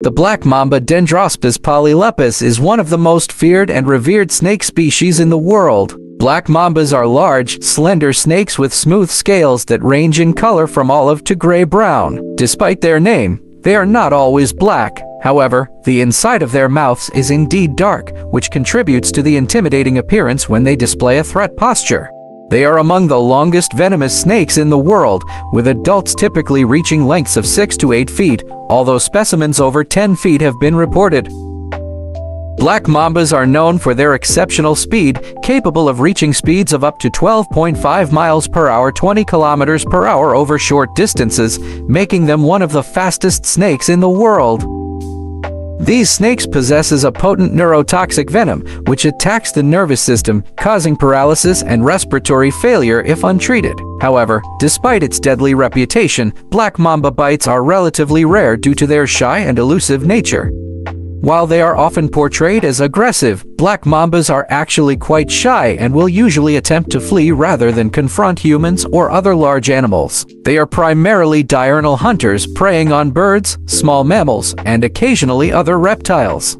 The black mamba Dendroaspis polylepis is one of the most feared and revered snake species in the world. Black mambas are large, slender snakes with smooth scales that range in color from olive to gray-brown. Despite their name, they are not always black. However, the inside of their mouths is indeed dark, which contributes to the intimidating appearance when they display a threat posture. They are among the longest venomous snakes in the world, with adults typically reaching lengths of 6 to 8 feet, although specimens over 10 feet have been reported. Black mambas are known for their exceptional speed, capable of reaching speeds of up to 12.5 miles per hour, 20 kilometers per hour over short distances, making them one of the fastest snakes in the world. These snakes possess a potent neurotoxic venom, which attacks the nervous system, causing paralysis and respiratory failure if untreated. However, despite its deadly reputation, black mamba bites are relatively rare due to their shy and elusive nature. While they are often portrayed as aggressive, black mambas are actually quite shy and will usually attempt to flee rather than confront humans or other large animals. They are primarily diurnal hunters, preying on birds, small mammals, and occasionally other reptiles.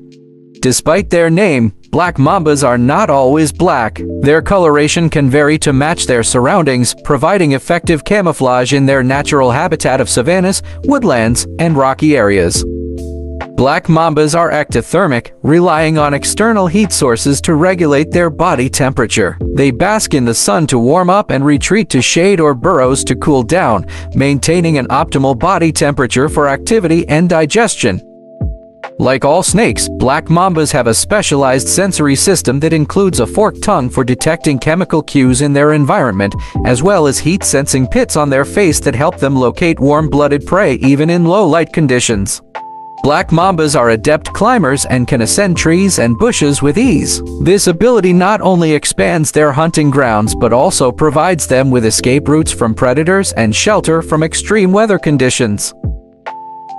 Despite their name, black mambas are not always black. Their coloration can vary to match their surroundings, providing effective camouflage in their natural habitat of savannas, woodlands, and rocky areas. Black mambas are ectothermic, relying on external heat sources to regulate their body temperature. They bask in the sun to warm up and retreat to shade or burrows to cool down, maintaining an optimal body temperature for activity and digestion. Like all snakes, black mambas have a specialized sensory system that includes a forked tongue for detecting chemical cues in their environment, as well as heat-sensing pits on their face that help them locate warm-blooded prey even in low-light conditions. Black mambas are adept climbers and can ascend trees and bushes with ease. This ability not only expands their hunting grounds but also provides them with escape routes from predators and shelter from extreme weather conditions.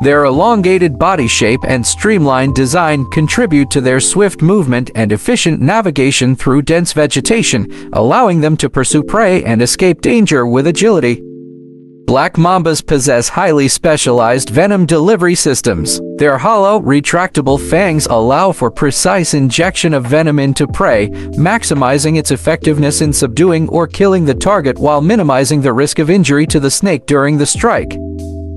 Their elongated body shape and streamlined design contribute to their swift movement and efficient navigation through dense vegetation, allowing them to pursue prey and escape danger with agility. Black mambas possess highly specialized venom delivery systems. Their hollow, retractable fangs allow for precise injection of venom into prey, maximizing its effectiveness in subduing or killing the target while minimizing the risk of injury to the snake during the strike.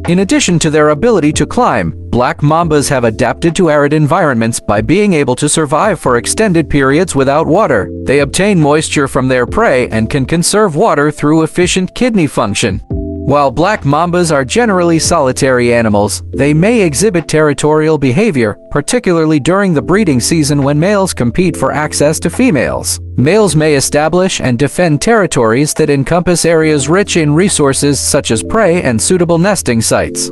In addition to their ability to climb, black mambas have adapted to arid environments by being able to survive for extended periods without water. They obtain moisture from their prey and can conserve water through efficient kidney function. While black mambas are generally solitary animals, they may exhibit territorial behavior, particularly during the breeding season when males compete for access to females. Males may establish and defend territories that encompass areas rich in resources such as prey and suitable nesting sites.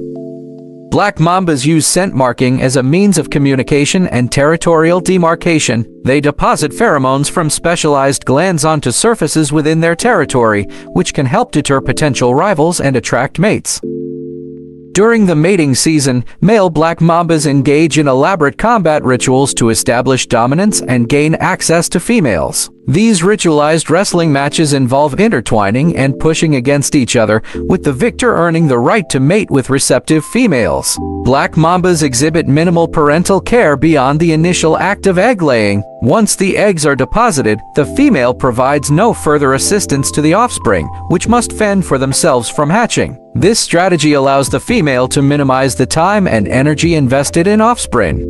Black mambas use scent marking as a means of communication and territorial demarcation. They deposit pheromones from specialized glands onto surfaces within their territory, which can help deter potential rivals and attract mates. During the mating season, male black mambas engage in elaborate combat rituals to establish dominance and gain access to females. These ritualized wrestling matches involve intertwining and pushing against each other, with the victor earning the right to mate with receptive females. Black mambas exhibit minimal parental care beyond the initial act of egg-laying. Once the eggs are deposited, the female provides no further assistance to the offspring, which must fend for themselves from hatching. This strategy allows the female to minimize the time and energy invested in offspring.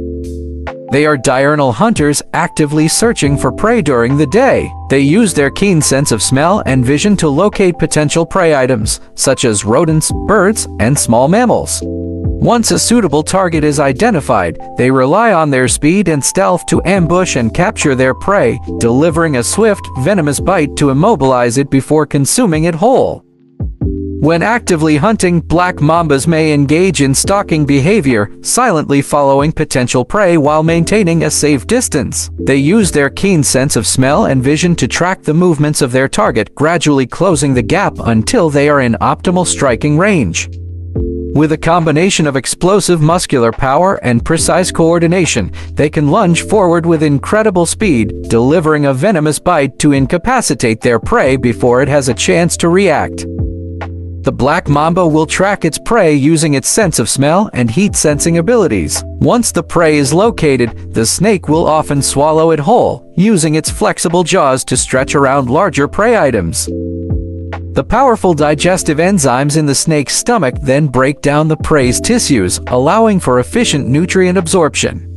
They are diurnal hunters, actively searching for prey during the day. They use their keen sense of smell and vision to locate potential prey items, such as rodents, birds, and small mammals. Once a suitable target is identified, they rely on their speed and stealth to ambush and capture their prey, delivering a swift, venomous bite to immobilize it before consuming it whole. When actively hunting, black mambas may engage in stalking behavior, silently following potential prey while maintaining a safe distance. They use their keen sense of smell and vision to track the movements of their target, gradually closing the gap until they are in optimal striking range. With a combination of explosive muscular power and precise coordination, they can lunge forward with incredible speed, delivering a venomous bite to incapacitate their prey before it has a chance to react. the black mamba will track its prey using its sense of smell and heat-sensing abilities. Once the prey is located, the snake will often swallow it whole, using its flexible jaws to stretch around larger prey items. The powerful digestive enzymes in the snake's stomach then break down the prey's tissues, allowing for efficient nutrient absorption.